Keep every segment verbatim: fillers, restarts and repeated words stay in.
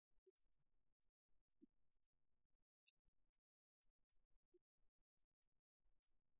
know.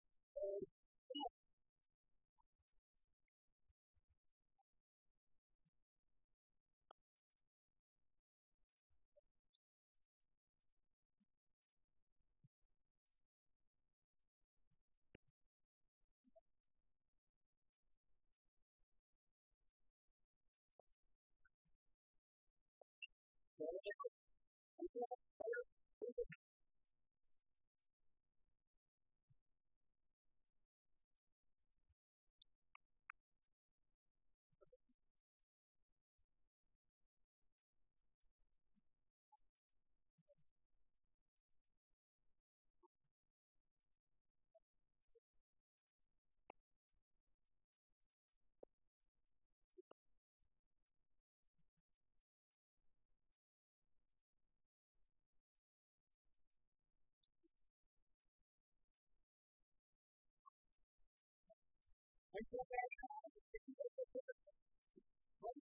What did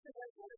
I want?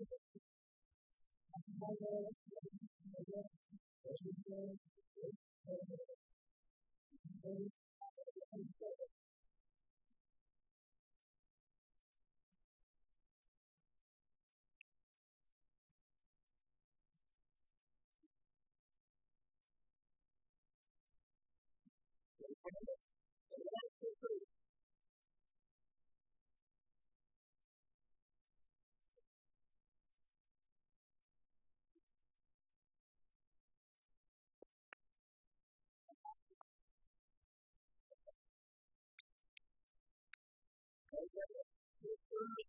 Thank you. Thank you.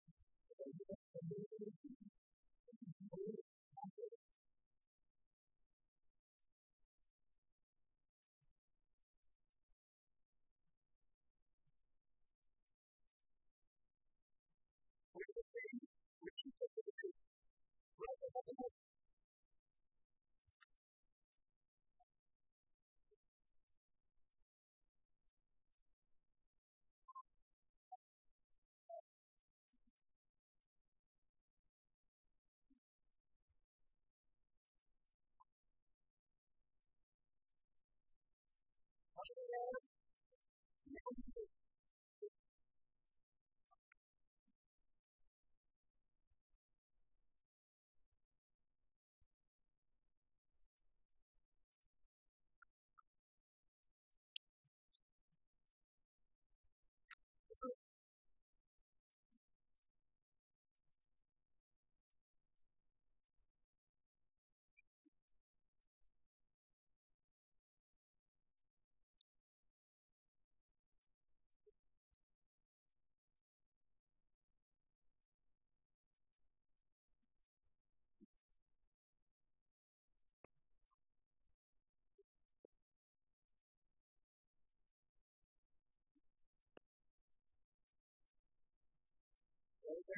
Yeah.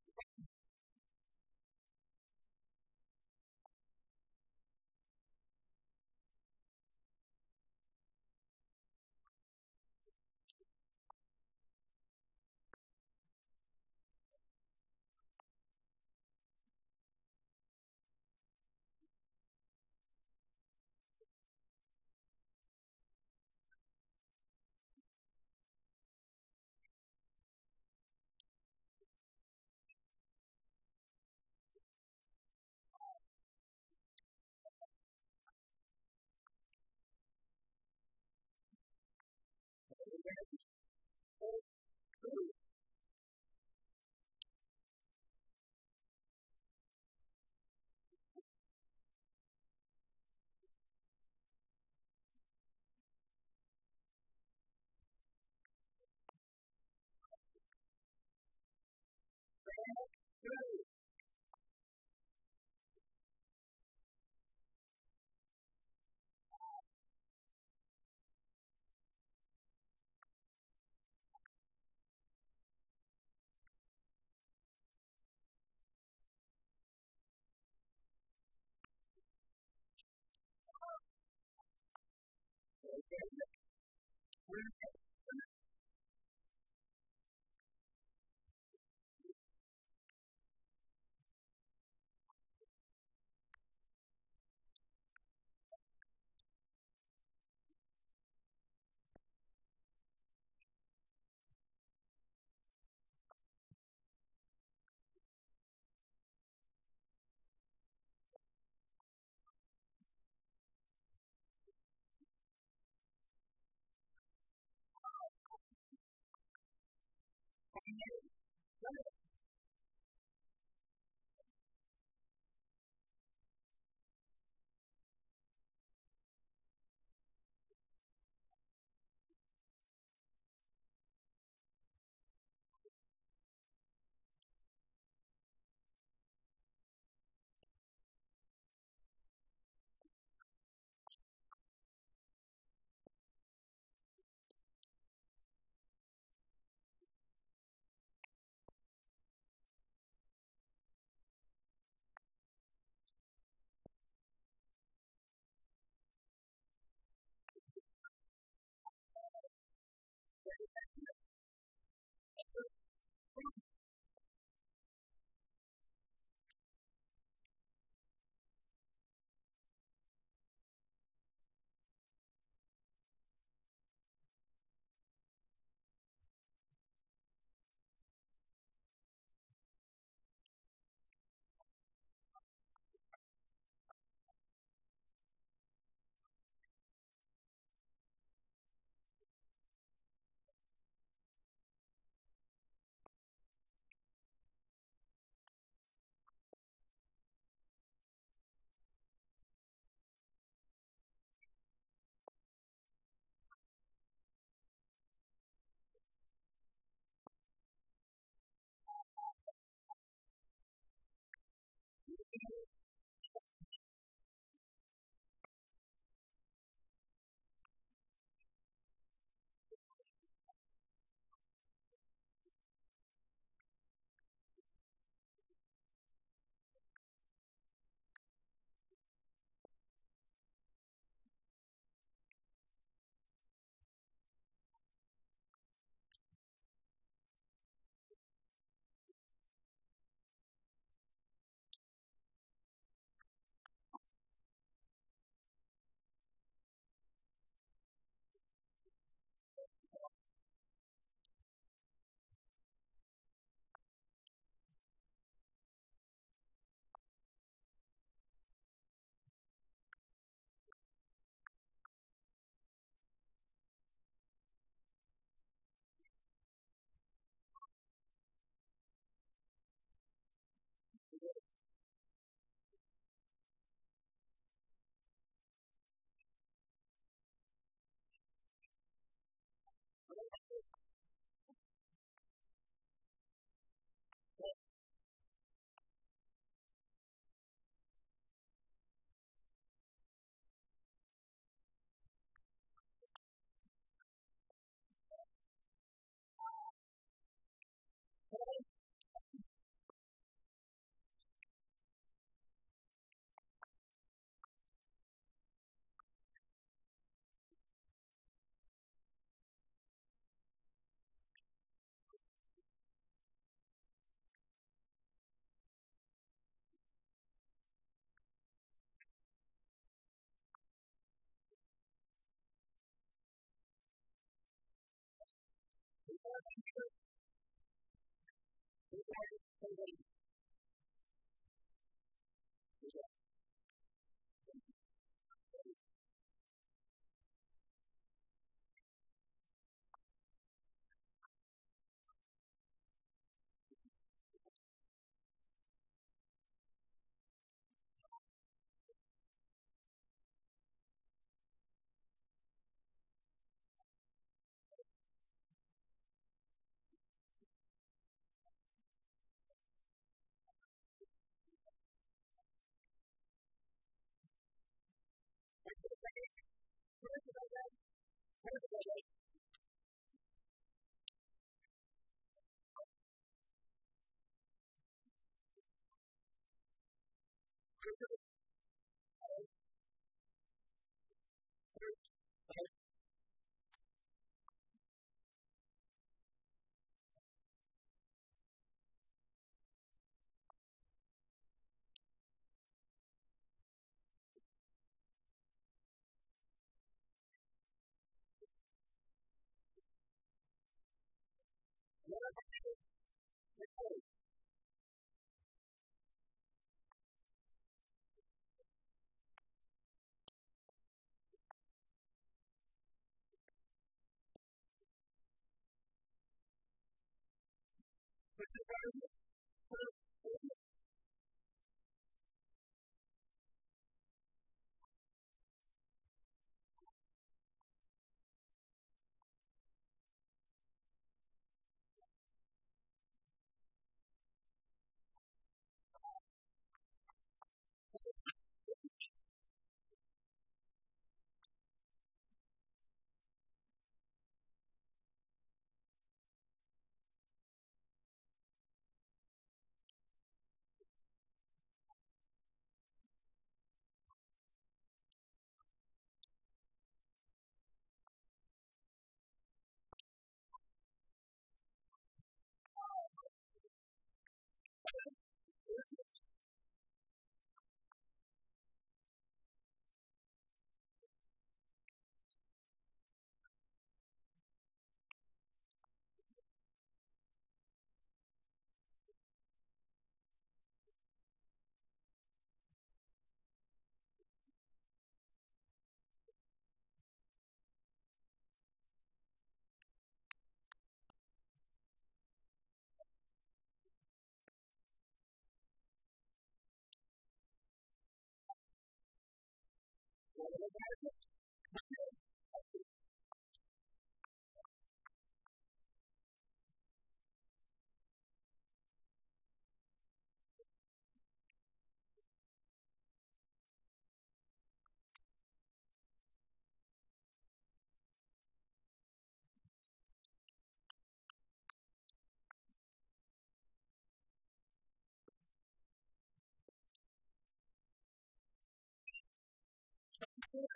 Okay.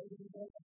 and the